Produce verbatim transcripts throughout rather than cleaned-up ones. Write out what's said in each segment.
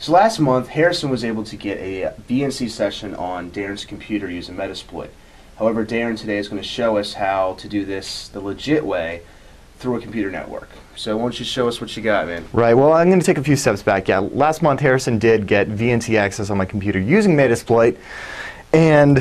So last month, Harrison was able to get a V N C session on Darren's computer using Metasploit. However, Darren today is going to show us how to do this the legit way through a computer network. So why don't you show us what you got, man? Right, well, I'm going to take a few steps back. Yeah, last month Harrison did get V N C access on my computer using Metasploit, and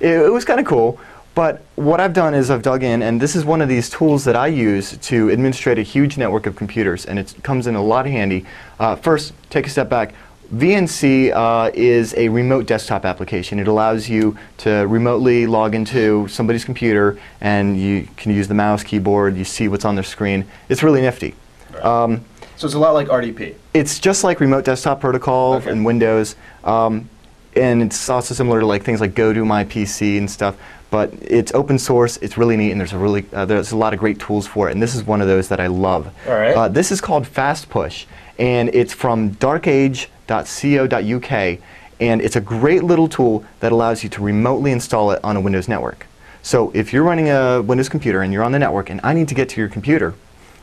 it, it was kind of cool. But what I've done is I've dug in, and this is one of these tools that I use to administrate a huge network of computers, and it comes in a lot handy. Uh, first, take a step back. V N C uh, is a remote desktop application. It allows you to remotely log into somebody's computer, and you can use the mouse, keyboard, you see what's on their screen. It's really nifty. Right. Um, so it's a lot like R D P? It's just like remote desktop protocol okay. and Windows. Um, and it's also similar to like things like Go To My P C and stuff. But it's open source, it's really neat, and there's a, really, uh, there's a lot of great tools for it, and this is one of those that I love. All right. Uh, this is called Fast Push, and it's from darkage dot co dot U K, and it's a great little tool that allows you to remotely install it on a Windows network. So if you're running a Windows computer and you're on the network and I need to get to your computer,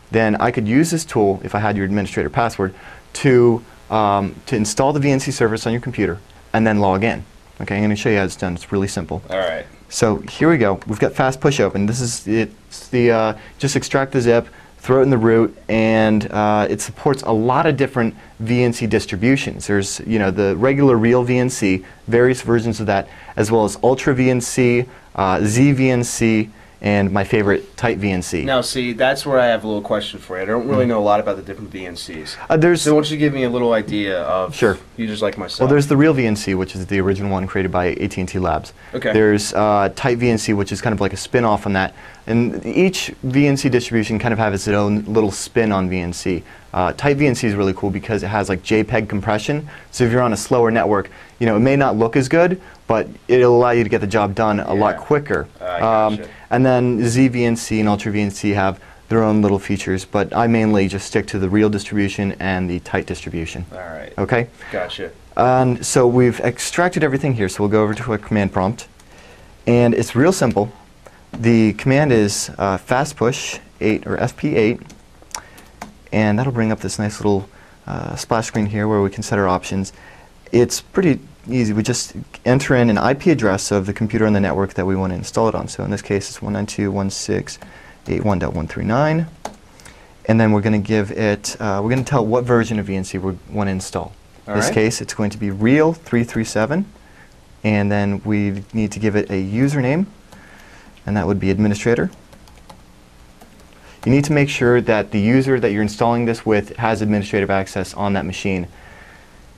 then I could use this tool, if I had your administrator password, to, um, to install the V N C service on your computer and then log in. Okay, I'm going to show you how it's done. It's really simple. All right. So here we go. We've got Fast Push open. This is it's the uh, just extract the zip, throw it in the root, and uh, it supports a lot of different V N C distributions. There's you know the regular Real V N C, various versions of that, as well as UltraVNC, uh, Z V N C, and my favorite, TightVNC. Now, see, that's where I have a little question for you. I don't really know a lot about the different V N Cs. Uh, there's so why don't you give me a little idea of sure. users like myself? Well, there's the Real V N C, which is the original one created by A T and T Labs. Okay. There's uh, TightVNC, which is kind of like a spin-off from that. And each V N C distribution kind of has its own little spin on V N C. Uh, TightVNC is really cool because it has like JPEG compression. So if you're on a slower network, you know, it may not look as good, but it'll allow you to get the job done a yeah. lot quicker. Uh, gotcha. um, and then Z V N C and UltraVNC have their own little features, but I mainly just stick to the Real distribution and the Tight distribution. All right. Okay? Gotcha. And so we've extracted everything here, so we'll go over to a command prompt. And it's real simple. The command is uh, fast push eight or F P eight, and that'll bring up this nice little uh, splash screen here where we can set our options. It's pretty easy. We just enter in an I P address of the computer on the network that we want to install it on. So in this case, it's one ninety-two dot one sixty-eight dot one dot one thirty-nine, and then we're going to give it. Uh, we're going to tell it what version of V N C we want to install. All in this right. case, it's going to be Real three three seven, and then we need to give it a username, and that would be administrator. You need to make sure that the user that you're installing this with has administrative access on that machine.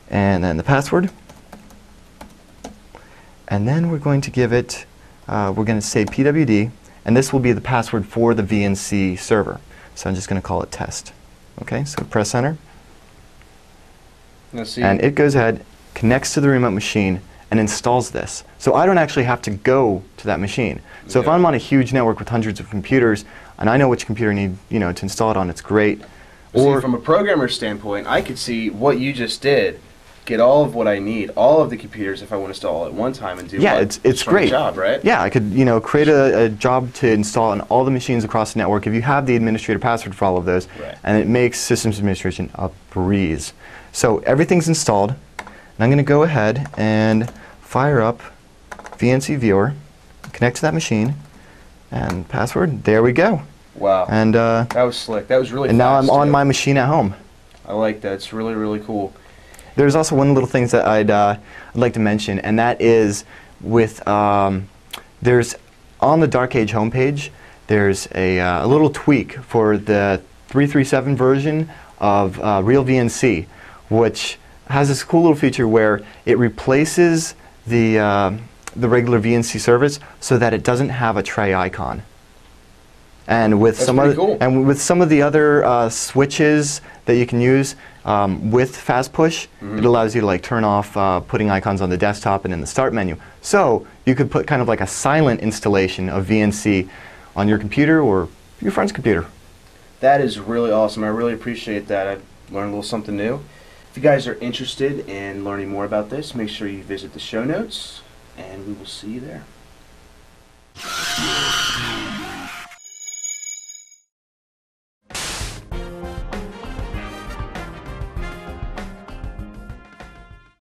And then the password. And then we're going to give it, uh, we're going to say P W D, and this will be the password for the V N C server. So I'm just going to call it test. Okay, so press enter. Now see. And it goes ahead, connects to the remote machine, and installs this. So I don't actually have to go to that machine. So yeah. if I'm on a huge network with hundreds of computers, and I know which computer I need, you know, to install it on, it's great. Or see, from a programmer's standpoint, I could see what you just did, get all of what I need, all of the computers if I want to install at one time and do yeah, it's, it's great. Job, right? Yeah, I could, you know, create a, a job to install on all the machines across the network if you have the administrator password for all of those, right. and it makes systems administration a breeze. So everything's installed, and I'm going to go ahead and fire up V N C Viewer, connect to that machine, and password. There we go. Wow. And uh, that was slick. That was really. And fast now I'm too. on my machine at home. I like that. It's really really cool. There's also one little thing that I'd uh, I'd like to mention, and that is with um, there's on the Darkage homepage there's a, uh, a little tweak for the three three seven version of uh, Real V N C, which has this cool little feature where it replaces the uh, the regular V N C service so that it doesn't have a tray icon. And with, some other, cool. and with some of the other uh, switches that you can use um, with Fast Push, mm-hmm. it allows you to like turn off uh, putting icons on the desktop and in the start menu. So you could put kind of like a silent installation of V N C on your computer or your friend's computer. That is really awesome. I really appreciate that. I've learned a little something new. If you guys are interested in learning more about this, make sure you visit the show notes, and we will see you there.